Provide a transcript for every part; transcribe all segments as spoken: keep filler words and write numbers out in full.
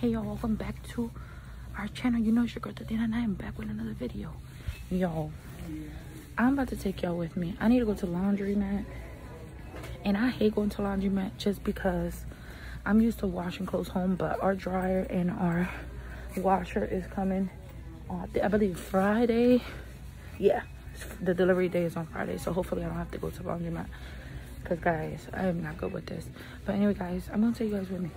Hey y'all, welcome back to our channel. You know it's your girl Tatiana and I am back with another video. Y'all, I'm about to take y'all with me. I need to go to laundromat, and I hate going to laundromat just because I'm used to washing clothes home, but our dryer and our washer is coming on, I believe, Friday. Yeah, the delivery day is on Friday, so hopefully I don't have to go to laundromat, because guys, I am not good with this. But anyway guys, I'm gonna take you guys with me.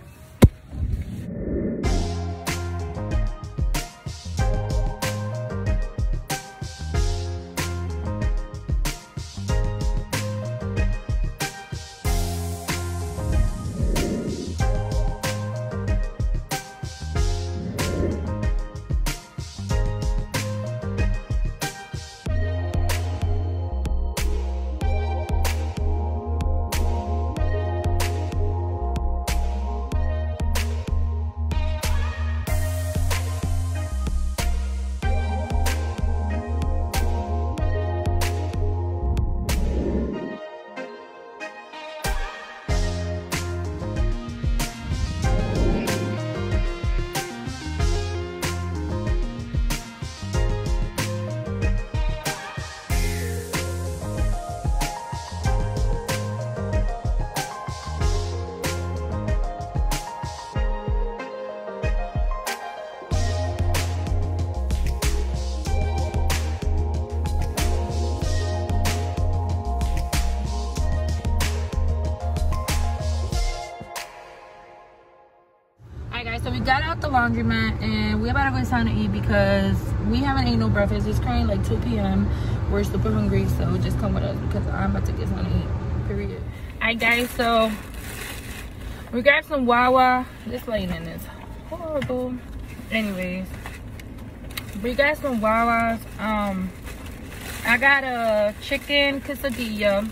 So we got out the laundromat and we about to go inside to eat because we haven't ate no breakfast. It's currently like two p m We're super hungry, so just come with us because I'm about to get something to eat, period. Alright guys, so we grabbed some Wawa. This lighting is horrible. Anyways, we got some Wawas. Um, I got a chicken quesadilla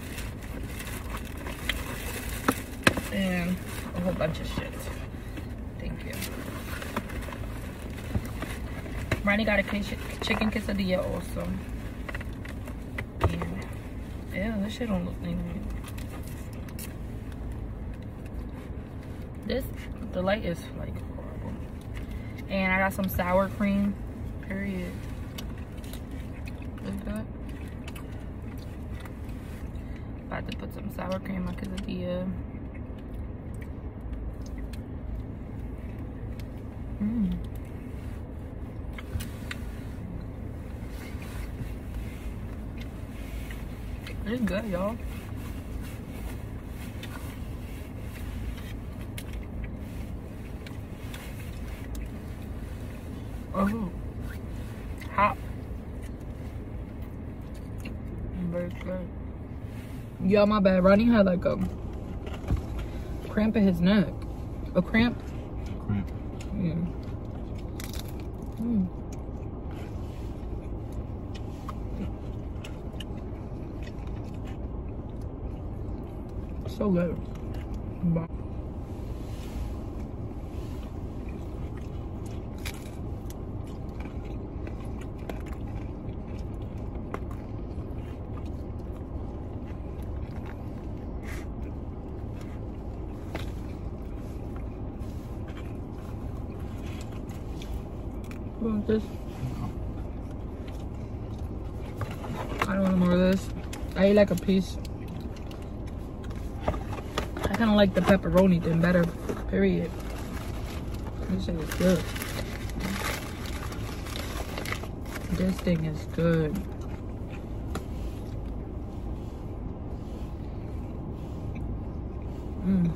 and a whole bunch of shit. Ronnie got a chicken quesadilla also. And, yeah, this shit don't look like that. This, the light is like horrible. And I got some sour cream, period. Looks good. About to put some sour cream in my quesadilla. Mmm. It's good, y'all. Oh, hot. Very good. Y'all, my bad. Ronnie had like a cramp in his neck. A cramp? Cramp. Yeah. Mm. So good. Bye. You want this? I don't want more of this. I ate like a piece. I kind of like the pepperoni thing better, period. This thing is good. This thing is good. Mm.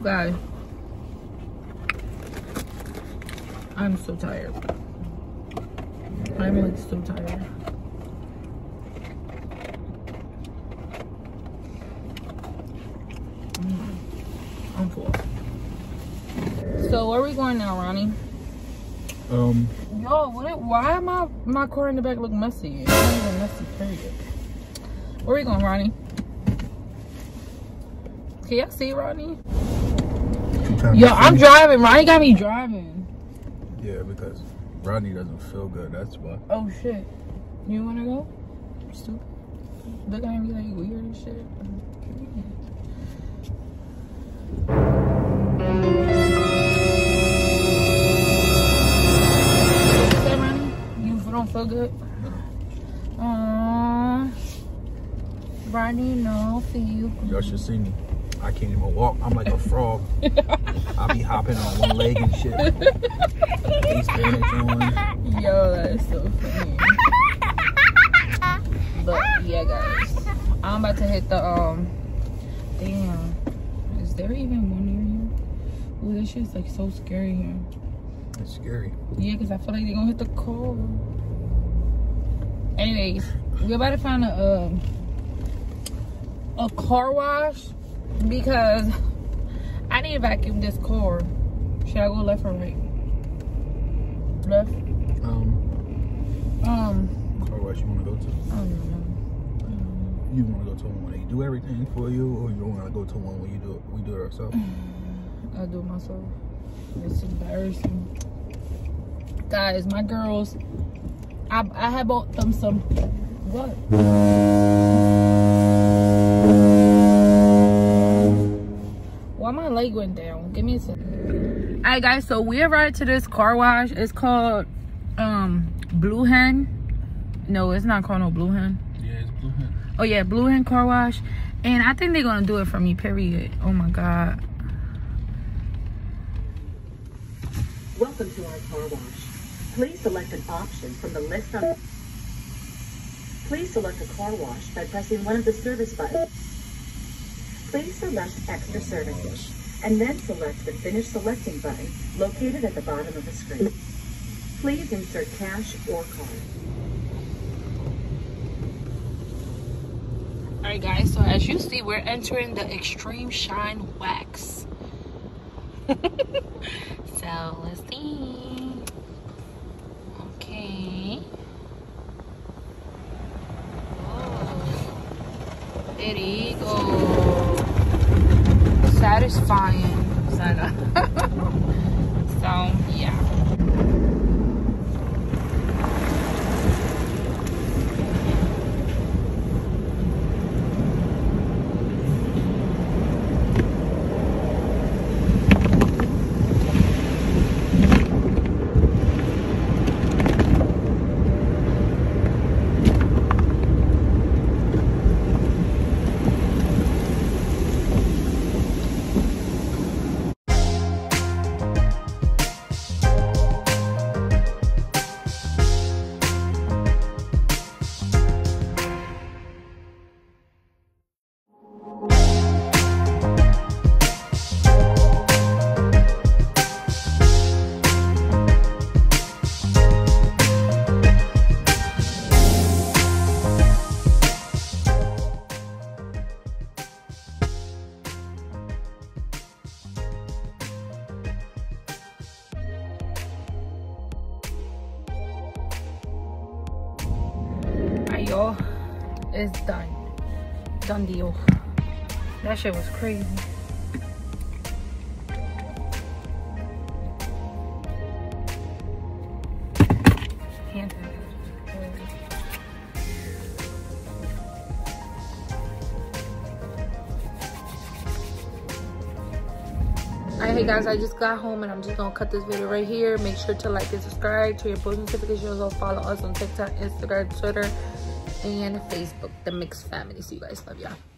Guys, I'm so tired. I'm like so tired. I'm full. So where are we going now, Ronnie? Um, Yo, what, why my my car in the back look messy? It's not even messy, period. Where are we going, Ronnie? Can y'all see Ronnie? Yo, I'm driving. Ronnie got me driving. Yeah, because Ronnie doesn't feel good. That's why. Oh shit! You wanna go? Stupid. Look at me like weird and shit. You don't feel good? No. Aww. Ronnie, no, for you. Y'all should see me. I can't even walk. I'm like a frog. I be hopping on one leg and shit. Face bandage on. Yo, that's so funny. But yeah, guys, I'm about to hit the um. Damn, is there even one near you? Oh, this shit's like so scary here. It's scary. Yeah, cause I feel like they're gonna hit the car. Anyways, we're about to find a um, a car wash. Because I need to vacuum this car. Should I go left or right? Left? Um. Um. Car wash you want to go to? I don't know. I don't know. You want to go to one where they do everything for you, or you want to go to one where you do we do it ourselves? I do it myself. It's embarrassing. Guys, my girls, I I have bought them some. What? Why my leg went down? Give me a second. Alright guys, so we arrived to this car wash. It's called um Blue Hen. No, it's not called no Blue Hen. Yeah, it's Blue Hen. Oh yeah, Blue Hen car wash. And I think they're gonna do it for me, period. Oh my god. Welcome to our car wash. Please select an option from the list of Please select a car wash by pressing one of the service buttons. Please select Extra Services, and then select the Finish Selecting button located at the bottom of the screen. Please insert cash or card. Alright guys, so as you see, we're entering the Extreme Shine Wax. So, let's see. Okay. Oh. There you go. Satisfying. So yeah. It's done. Done deal. That shit was crazy. Hand Alright, hey guys, I just got home and I'm just gonna cut this video right here. Make sure to like and subscribe to your post notifications, or follow us on TikTok, Instagram, Twitter, and Facebook, The Mixed Family. So you guys, love y'all.